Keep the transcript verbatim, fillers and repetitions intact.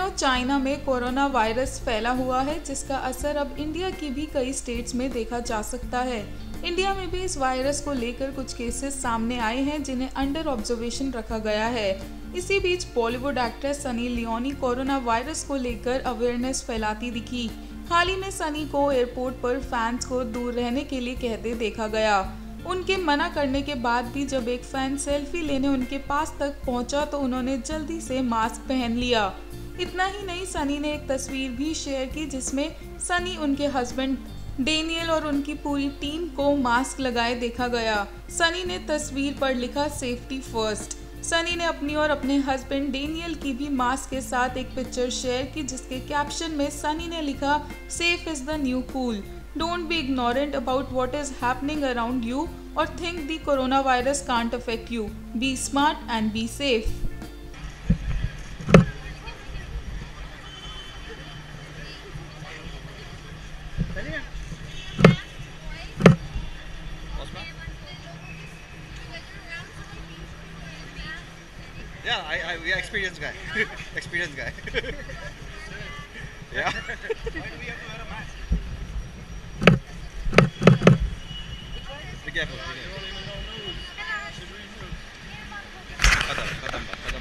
दिनों चाइना में corona virus फैला हुआ है, जिसका असर अब इंडिया की भी कई स्टेट्स में देखा जा सकता है। इंडिया में भी इस वायरस को लेकर कुछ केसेस सामने आए हैं, जिन्हें अंडर ऑब्जर्वेशन रखा गया है। इसी बीच Bollywood actress Sunny Leone corona virus को लेकर अवेयरनेस फैलाती दिखी। हाल ही में सनी को एयरपोर्ट पर फैंस को दूर रहने के लिए कहते देखा गया। उनके मना करने के बाद भी जब एक फैन सेल्फी लेने उनके पास तक पहुंचा तो उन्होंने जल्दी से मास्क पहन लिया। इतना ही नहीं, सनी ने एक तस्वीर भी शेयर की जिसमें सनी, उनके हस्बैंड डेनियल और उनकी पूरी टीम को मास्क लगाए देखा गया। सनी ने तस्वीर पर लिखा सेफ्टी फर्स्ट। सनी ने अपनी और अपने हस्बैंड डेनियल की भी मास्क के साथ एक पिक्चर शेयर की, जिसके कैप्शन में सनी ने लिखा safe is the new cool, don't be ignorant about what is happening around you और think the corona virus can't affect you, be smart and be safe. Yeah, I, I, we are experienced guy, experienced guy. Yeah. Why do we have to wear a mask? Be careful. Be careful.